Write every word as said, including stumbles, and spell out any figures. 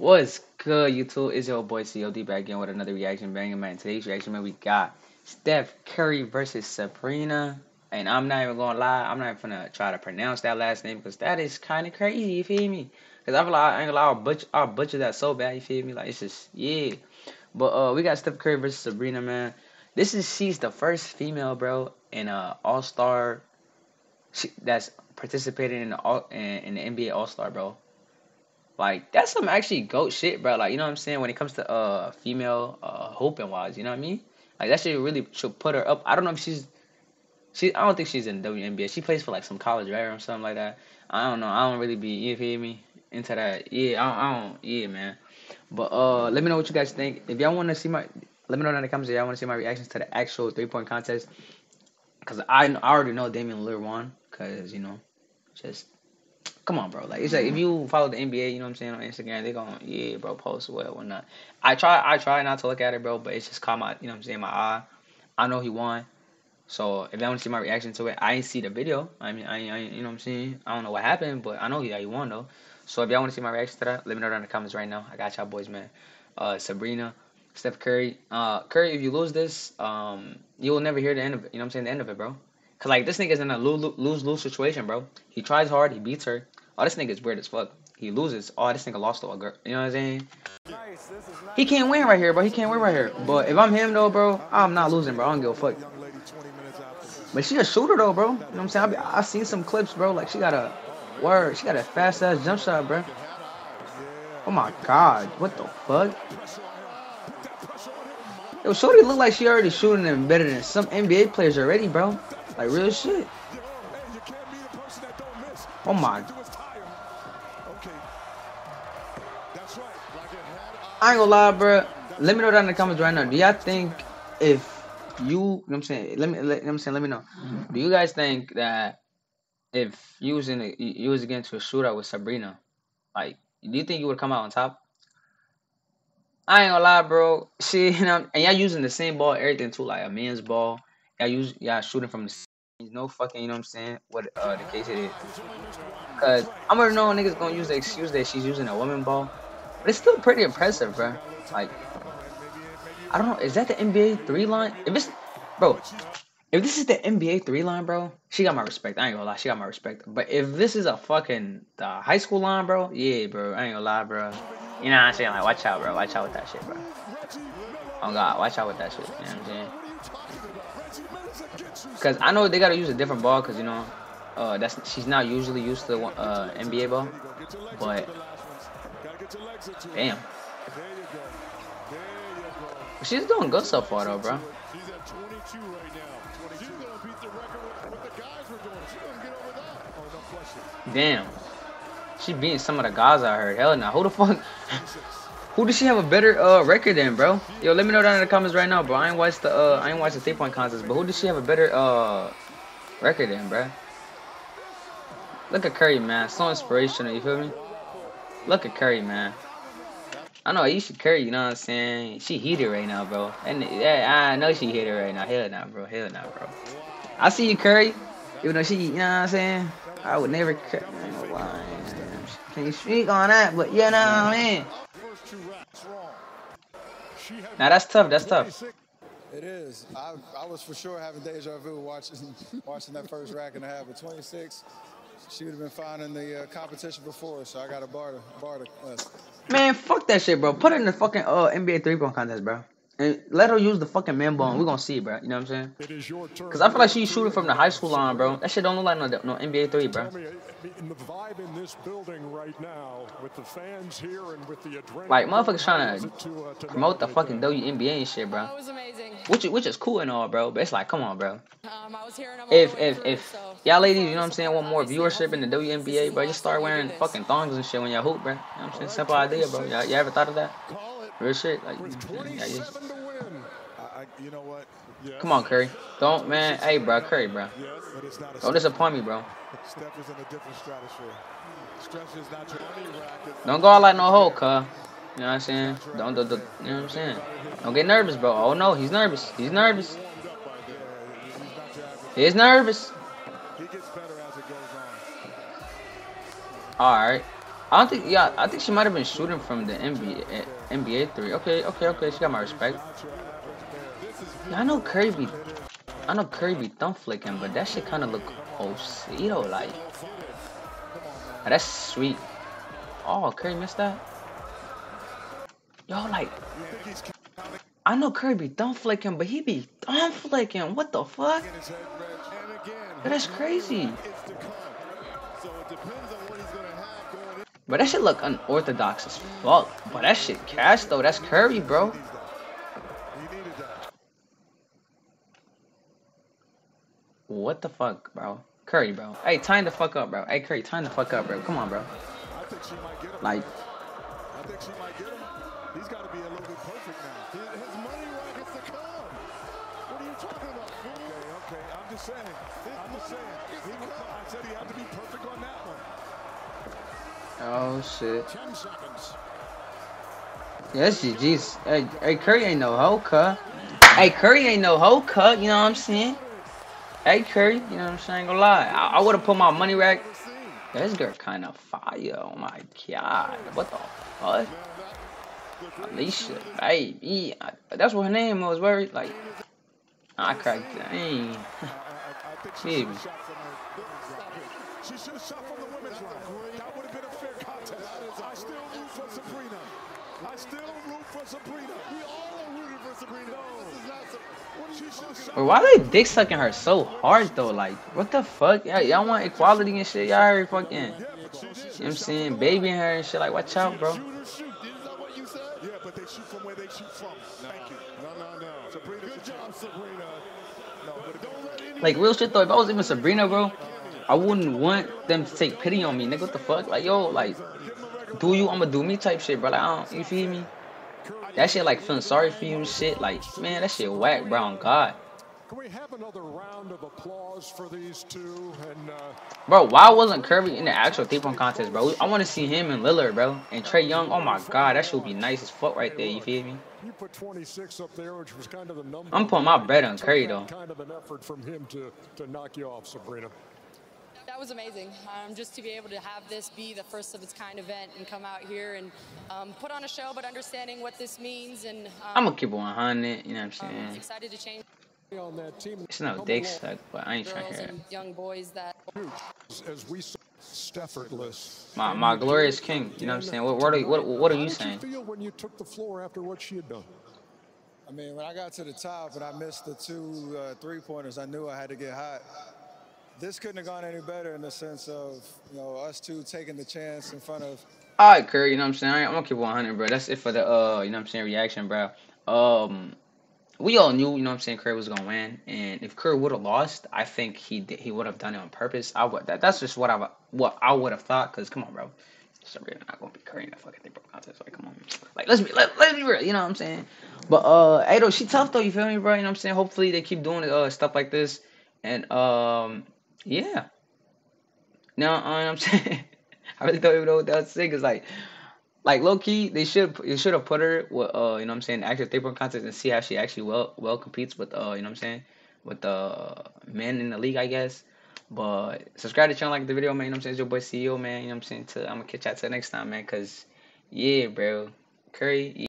What's good, YouTube? It's your boy C O D back in with another reaction banger, man. Today's reaction, man, we got Steph Curry versus Sabrina. And I'm not even gonna lie, I'm not even gonna try to pronounce that last name because that is kind of crazy, you feel me? Because I feel like I ain't gonna lie, I'll butcher, I'll butcher that so bad, you feel me? Like, it's just, yeah. But uh, we got Steph Curry versus Sabrina, man. This is, she's the first female, bro, in a all-star that's participating in the, all, in, in the N B A all-star, bro. Like, that's some actually GOAT shit, bro. Like, you know what I'm saying? When it comes to uh female uh, hoping wise, you know what I mean? Like, that shit really should put her up. I don't know if she's... she. I don't think she's in W N B A. She plays for, like, some college, right? Or something like that. I don't know. I don't really be, you feel me, into that. Yeah, I don't... I don't yeah, man. But uh, let me know what you guys think. If y'all want to see my... let me know down in the comments if y'all want to see my reactions to the actual three-point contest. Because I, I already know Damian Lillard won. Because, you know, just... come on, bro. Like, it's like if you follow the N B A, you know what I'm saying, on Instagram, they're going, yeah, bro, post well, whatnot. I try I try not to look at it, bro, but it's just caught my, you know what I'm saying, my eye. I know he won. So if I want to see my reaction to it, I ain't see the video. I mean, I, I you know what I'm saying? I don't know what happened, but I know he, he won, though. So if y'all want to see my reaction to that, let me know down in the comments right now. I got y'all boys, man. Uh, Sabrina, Steph Curry. Uh, Curry, if you lose this, um, you will never hear the end of it. You know what I'm saying? The end of it, bro. Cause like this nigga's in a lose-lose situation, bro. He tries hard, he beats her. Oh, this nigga's weird as fuck. He loses. Oh, this nigga lost to a girl. You know what I'm saying? Nice, this is nice. He can't win right here, bro. He can't win right here. But if I'm him though, bro, I'm not losing, bro. I don't give a fuck. But she a shooter though, bro. You know what I'm saying? I I've seen some clips, bro. Like she got a word. She got a fast ass jump shot, bro. Oh my god, what the fuck? Yo, shorty look like she already shooting them better than some N B A players already, bro. Like real shit. Oh my. I ain't gonna lie, bro. Let me know down in the comments right now. Do y'all think if you, you know what I'm saying? Let me, let, you know what I'm saying? Let me know. Do you guys think that if you was in a, you was against a shootout with Sabrina, like, do you think you would come out on top? I ain't gonna lie, bro. Shit, you know, and y'all using the same ball, everything too, like a man's ball. Y'all use, y'all shooting from the. No fucking, you know what I'm saying, what uh, the case it is. Because I'm already knowing niggas gonna use the excuse that she's using a woman ball. But it's still pretty impressive, bro. Like, I don't know, is that the N B A three line? If it's, bro, if this is the N B A three line, bro, she got my respect. I ain't gonna lie, she got my respect. But if this is a fucking the high school line, bro, yeah, bro, I ain't gonna lie, bro. You know what I'm saying? Like, watch out, bro. Watch out with that shit, bro. Oh, God, watch out with that shit. You know what I'm saying? Because I know they got to use a different ball because, you know, uh, that's she's not usually used to uh, N B A ball. But, damn. She's doing good so far, though, bro. Damn. She beating some of the guys I heard. Hell nah. Who the fuck? Who does she have a better uh, record than, bro? Yo, let me know down in the comments right now, bro. I ain't watched the uh, I ain't watched the three point contest, but who does she have a better uh, record than, bro? Look at Curry, man. So inspirational. You feel me? Look at Curry, man. I know Aisha Curry. You know what I'm saying? She heated right now, bro. And yeah, I know she heated right now. Hell nah, bro. Hell nah, bro. I see you, Curry. Even though she, you know what I'm saying? I would never. I ain't gonna lie. Can you speak on that? But you know what I mean. Now that's tough. That's tough. It is. I, I was for sure having deja vu watching watching that first rack and a half. At twenty-six, she would have been fine in the uh, competition before, so I got a barter barter. Man, fuck that shit, bro. Put her in the fucking uh, N B A three-point contest, bro. And let her use the fucking man ball, and we're gonna see, bro. You know what I'm saying? Because I feel like she's shooting from the high school line, bro. That shit don't look like no, no N B A three, bro. Like, motherfuckers trying to promote the fucking W N B A and shit, bro. Which, which is cool and all, bro. But it's like, come on, bro. If, if, if y'all ladies, you know what I'm saying, want more viewership in the W N B A, bro, just start wearing fucking thongs and shit when y'all hoop, bro. You know what I'm saying? Simple idea, bro. Y'all ever thought of that? Real shit, like, yeah, yeah. I, you know what? Yes. Come on, Curry. Don't, man. Hey, bro, Curry, bro. Yes, but it's not a don't disappoint me, bro. Steph is in a different stratosphere. Steph is not your only racket. Don't go out like no hole, cuh. You know what I'm saying? Don't, do, do, you know what I'm saying? Don't get nervous, bro. Oh no, he's nervous. He's nervous. He's nervous. All right. I don't think, yeah, I think she might have been shooting from the N B A three. Okay, okay, okay, she got my respect. Yeah, I know Curry be, I know Curry be thumb flicking, but that shit kind of look O C though, like. That's sweet. Oh, Curry missed that? Yo, like, I know Curry be thumb flicking, but he be thumb flicking. What the fuck? That's crazy. But that shit look unorthodox as fuck. But that shit cash though. That's Curry, bro. What the fuck, bro? Curry, bro. Hey, time the fuck up, bro. Hey, Curry, time the fuck up, bro. Come on, bro. Like, I think she might get him. He's got to be a little bit perfect now. His money right gets to come. What are you talking about? Okay, okay. I'm just saying. I'm just saying. He was, I said he had to be perfect on that one. Oh shit. ten seconds. Yes, yeah, G G's. Hey, hey, Curry ain't no hoe, cuh. Hey, Curry ain't no hoe, cuh. You know what I'm saying? Hey, Curry. You know what I'm saying? I ain't gonna lie. I, I would have put my money rack. Yeah, this girl kind of fire. Oh my god. What the fuck? Alicia, baby. I, that's what her name was. Where, like, I cracked that. Dang. Baby. She should have shot from the women's line. That would have been a fair contest. I still root for Sabrina. I still root for Sabrina. We all are rooting for Sabrina. Wait, why they dick sucking her so hard though? Like, what the fuck? Y'all want equality and shit? Y'all already fucking, you know what I'm saying? Babying her and shit. Like, watch out, bro. Yeah, but they shoot from where they shoot from. Thank you. No, no, no. Sabrina, good job, Sabrina. No, but don't let anyone... Like, real shit though, if I was even Sabrina, bro, I wouldn't want them to take pity on me, nigga. What the fuck? Like, yo, like, do you, I'ma do me type shit, bro. Like, I don't, you feel me? That shit, like, feeling sorry for you and shit. Like, man, that shit whack, bro. On God. Can we have another round of applause for these two? And, uh, bro, why wasn't Curry in the actual three-point contest, bro? I want to see him and Lillard, bro. And Trey Young, oh my god, that shit would be nice as fuck right there, you feel me? You put twenty-six up there, which was kind of the number. I'm putting my bread on Curry, though. Kind of an effort from him to, to knock you off, Sabrina. That was amazing. Um, just to be able to have this be the first of its kind event and come out here and um, put on a show, but understanding what this means. And um, I'm going to keep it one hundred, you know what I'm saying? Um, excited to change. On that team. It's no dick suck, but I ain't trying to hear it. Young boys that... As we saw, Steffortless. My, my glorious king, you know what I'm saying? What, what, are, what, what are you saying? How did you feel when you took the floor after what she had done? I mean, when I got to the top and I missed the two uh, three-pointers, I knew I had to get hot. This couldn't have gone any better in the sense of, you know, us two taking the chance in front of... All right, Curry, you know what I'm saying? I'm going to keep it one hundred, bro. That's it for the, uh, you know what I'm saying, reaction, bro. Um, we all knew, you know what I'm saying, Curry was going to win. And if Curry would have lost, I think he did, he would have done it on purpose. I would, that, that's just what I, what I would have thought, because, come on, bro. Sabrina not going to be Curry in that fucking thing, bro. Contest. Like, come on. Like, let's be, let, let's be real, you know what I'm saying? But, uh, hey, though, she tough, though, you feel me, bro? You know what I'm saying? Hopefully they keep doing uh, stuff like this. And, um... yeah. Now uh, I'm saying I really don't even know what that was saying. Cause like, like low key, they should they should have put her with uh you know what I'm saying actual three point contest and see how she actually well well competes with uh you know what I'm saying with the uh, men in the league, I guess. But subscribe to the channel, like the video, man. You know what I'm saying? It's your boy C E O, man. You know what I'm saying? Till I'm gonna catch y'all till next time, man. Cause yeah, bro, Curry.